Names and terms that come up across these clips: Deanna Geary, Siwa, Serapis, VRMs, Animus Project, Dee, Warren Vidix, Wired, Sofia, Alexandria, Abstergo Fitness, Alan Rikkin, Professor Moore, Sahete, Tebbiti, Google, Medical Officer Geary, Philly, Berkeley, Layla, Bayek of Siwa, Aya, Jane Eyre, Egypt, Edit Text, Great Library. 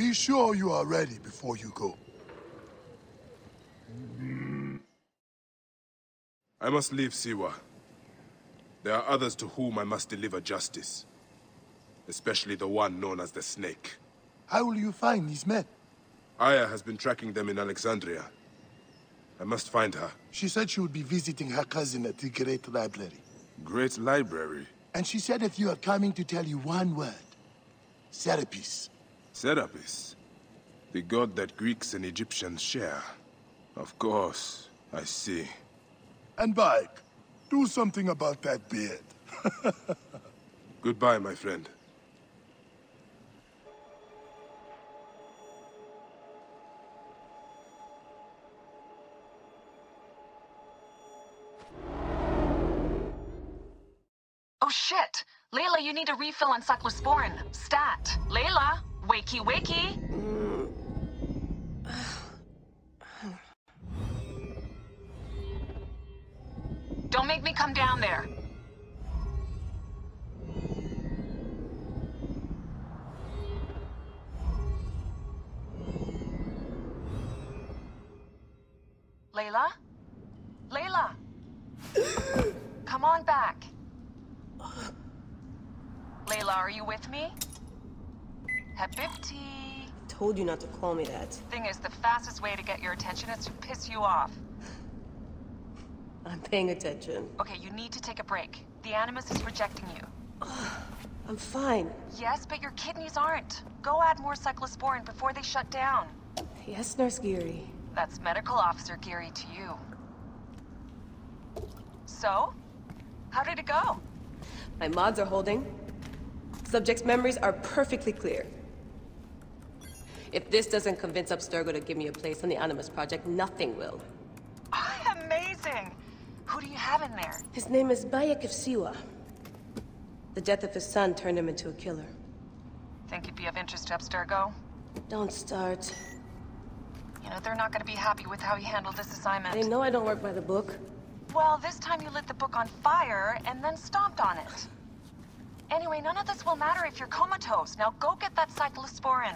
Be sure you are ready before you go. I must leave Siwa. There are others to whom I must deliver justice. Especially the one known as the Snake. How will you find these men? Aya has been tracking them in Alexandria. I must find her. She said she would be visiting her cousin at the Great Library. Great Library? And she said if you are coming to tell you one word. Serapis. Serapis? The god that Greeks and Egyptians share. Of course, I see. And Bayek, do something about that beard. Goodbye, my friend. Oh shit! Layla, you need a refill on cyclosporine. Stat! Layla! Wakey, wakey! Don't make me come down there. Layla? Layla! Come on back. Layla, are you with me? Tebbiti. Told you not to call me that. Thing is, the fastest way to get your attention is to piss you off. I'm paying attention. Okay, you need to take a break. The Animus is rejecting you. I'm fine. Yes, but your kidneys aren't. Go add more cyclosporine before they shut down. Yes, Nurse Geary. That's Medical Officer Geary to you. So? How did it go? My mods are holding. Subject's memories are perfectly clear. If this doesn't convince Abstergo to give me a place on the Animus Project, nothing will. Amazing! Who do you have in there? His name is Bayek of Siwa. The death of his son turned him into a killer. Think he'd be of interest to Abstergo? Don't start. You know, they're not gonna be happy with how he handled this assignment. They know I don't work by the book. Well, this time you lit the book on fire and then stomped on it. Anyway, none of this will matter if you're comatose. Now go get that cyclosporine.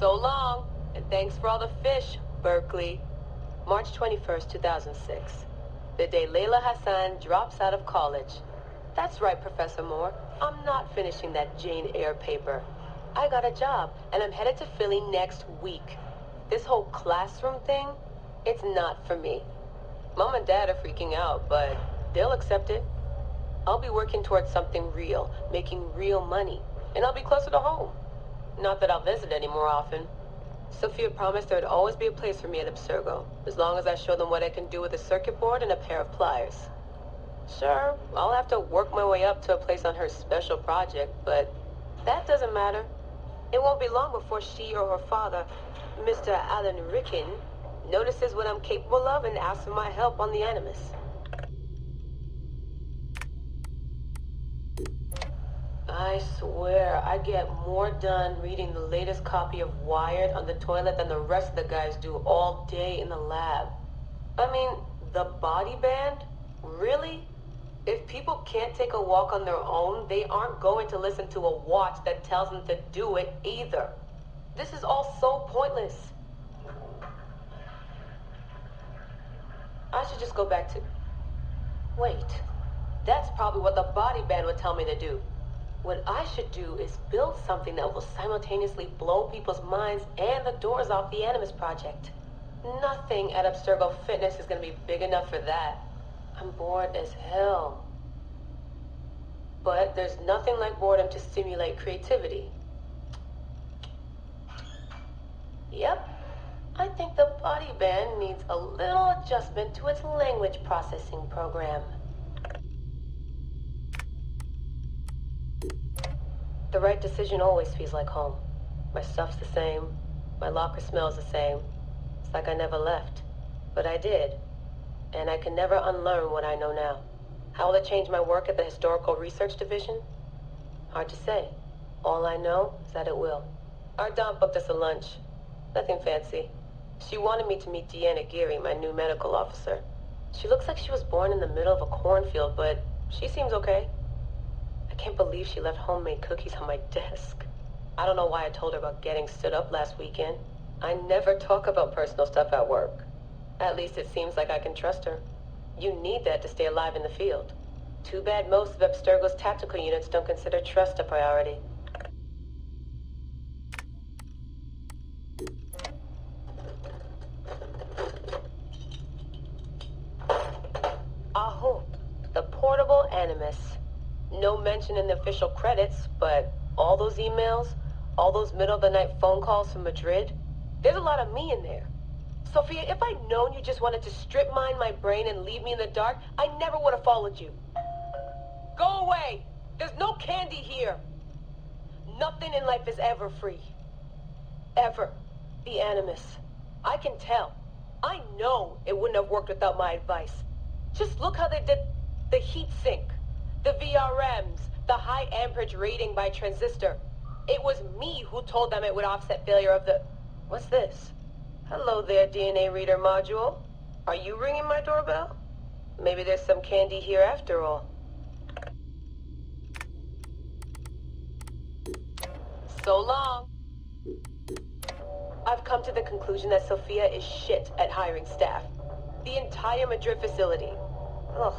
So long, and thanks for all the fish, Berkeley. March 21st, 2006. The day Layla Hassan drops out of college. That's right, Professor Moore. I'm not finishing that Jane Eyre paper. I got a job, and I'm headed to Philly next week. This whole classroom thing, it's not for me. Mom and Dad are freaking out, but they'll accept it. I'll be working towards something real, making real money, and I'll be closer to home. Not that I'll visit any more often. Sofia promised there'd always be a place for me at Abstergo, as long as I show them what I can do with a circuit board and a pair of pliers. Sure, I'll have to work my way up to a place on her special project, but that doesn't matter. It won't be long before she or her father, Mr. Alan Rikkin, notices what I'm capable of and asks for my help on the Animus. I swear, I get more done reading the latest copy of Wired on the toilet than the rest of the guys do all day in the lab. I mean, the body band? Really? If people can't take a walk on their own, they aren't going to listen to a watch that tells them to do it either. This is all so pointless. I should just go back to... Wait, that's probably what the body band would tell me to do. What I should do is build something that will simultaneously blow people's minds and the doors off the Animus Project. Nothing at Abstergo Fitness is going to be big enough for that. I'm bored as hell. But there's nothing like boredom to stimulate creativity. Yep. I think the body band needs a little adjustment to its language processing program. The right decision always feels like home. My stuff's the same. My locker smells the same. It's like I never left. But I did. And I can never unlearn what I know now. How will it change my work at the Historical Research Division? Hard to say. All I know is that it will. Our Dom booked us a lunch. Nothing fancy. She wanted me to meet Deanna Geary, my new medical officer. She looks like she was born in the middle of a cornfield, but she seems okay. I can't believe she left homemade cookies on my desk. I don't know why I told her about getting stood up last weekend. I never talk about personal stuff at work. At least it seems like I can trust her. You need that to stay alive in the field. Too bad most of Abstergo's tactical units don't consider trust a priority. Aho, the portable Animus. No mention in the official credits, but all those emails, all those middle-of-the-night phone calls from Madrid, there's a lot of me in there. Sofia, if I'd known you just wanted to strip mine my brain and leave me in the dark, I never would have followed you. Go away! There's no candy here! Nothing in life is ever free. Ever. The Animus. I can tell. I know it wouldn't have worked without my advice. Just look how they did the heat sink, the VRMs, the high amperage rating by transistor. It was me who told them it would offset failure of the... What's this? Hello there, DNA reader module. Are you ringing my doorbell? Maybe there's some candy here after all. So long. I've come to the conclusion that Sofia is shit at hiring staff. The entire Madrid facility. Ugh.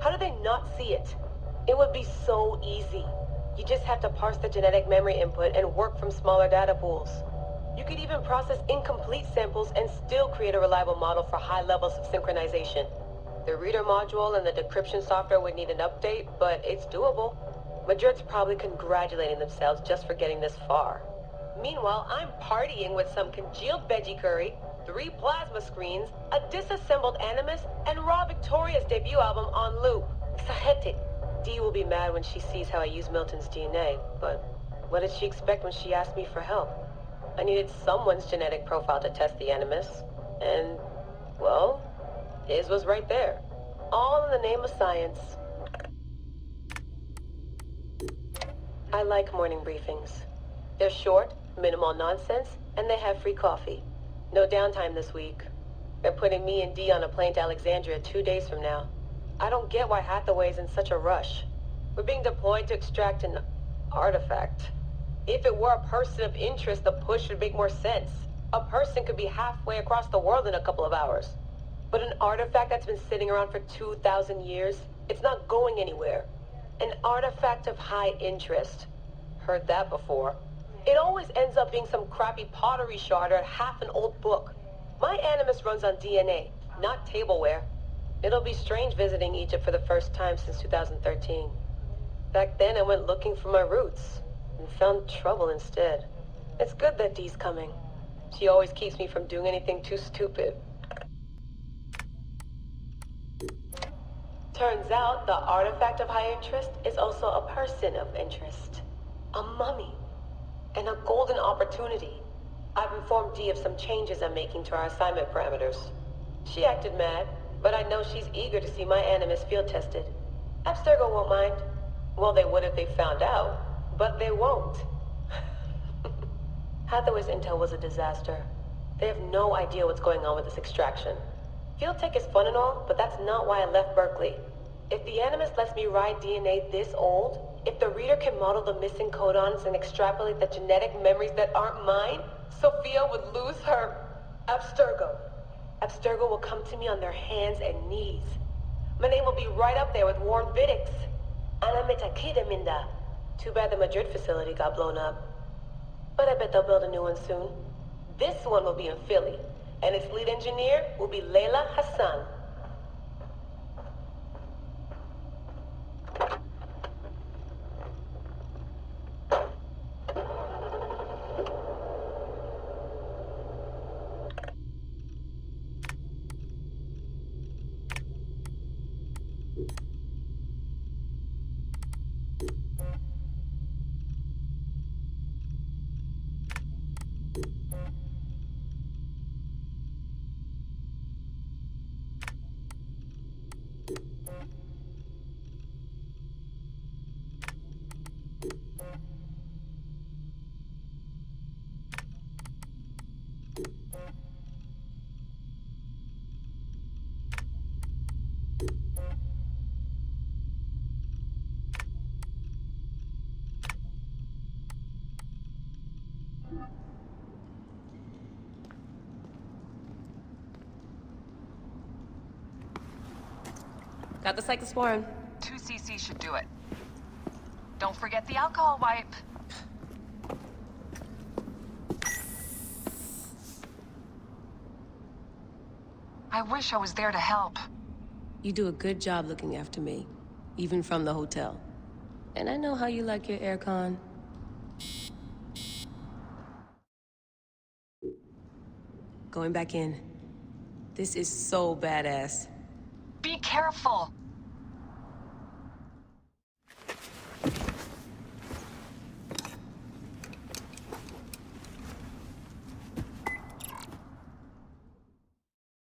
How do they not see it? It would be so easy. You just have to parse the genetic memory input and work from smaller data pools. You could even process incomplete samples and still create a reliable model for high levels of synchronization. The reader module and the decryption software would need an update, but it's doable. Madrid's probably congratulating themselves just for getting this far. Meanwhile, I'm partying with some congealed veggie curry, 3 plasma screens, a disassembled Animus, and Raw Victoria's debut album on loop. Sahete. Dee will be mad when she sees how I use Milton's DNA, but what did she expect when she asked me for help? I needed someone's genetic profile to test the Animus, and, well, his was right there. All in the name of science. I like morning briefings. They're short, minimal nonsense, and they have free coffee. No downtime this week. They're putting me and Dee on a plane to Alexandria 2 days from now. I don't get why Hathaway's in such a rush. We're being deployed to extract an artifact. If it were a person of interest, the push would make more sense. A person could be halfway across the world in a couple of hours. But an artifact that's been sitting around for 2,000 years, it's not going anywhere. An artifact of high interest. Heard that before. It always ends up being some crappy pottery shard or half an old book. My Animus runs on DNA, not tableware. It'll be strange visiting Egypt for the first time since 2013. Back then, I went looking for my roots. And found trouble instead. It's good that Dee's coming. She always keeps me from doing anything too stupid. Turns out the artifact of high interest is also a person of interest. A mummy. And a golden opportunity. I've informed Dee of some changes I'm making to our assignment parameters. She acted mad, but I know she's eager to see my Animus field tested. Abstergo won't mind. Well, they would if they found out. But they won't. Hathaway's intel was a disaster. They have no idea what's going on with this extraction. Field tech is fun and all, but that's not why I left Berkeley. If the Animus lets me ride DNA this old, if the reader can model the missing codons and extrapolate the genetic memories that aren't mine, Sofia would lose her. Abstergo will come to me on their hands and knees. My name will be right up there with Warren Vidix. Ana metakidaminda. Too bad the Madrid facility got blown up. But I bet they'll build a new one soon. This one will be in Philly, and its lead engineer will be Layla Hassan. Got the cyclosporine. 2 cc should do it. Don't forget the alcohol wipe. I wish I was there to help. You do a good job looking after me, even from the hotel. And I know how you like your aircon. Going back in. This is so badass. Be careful!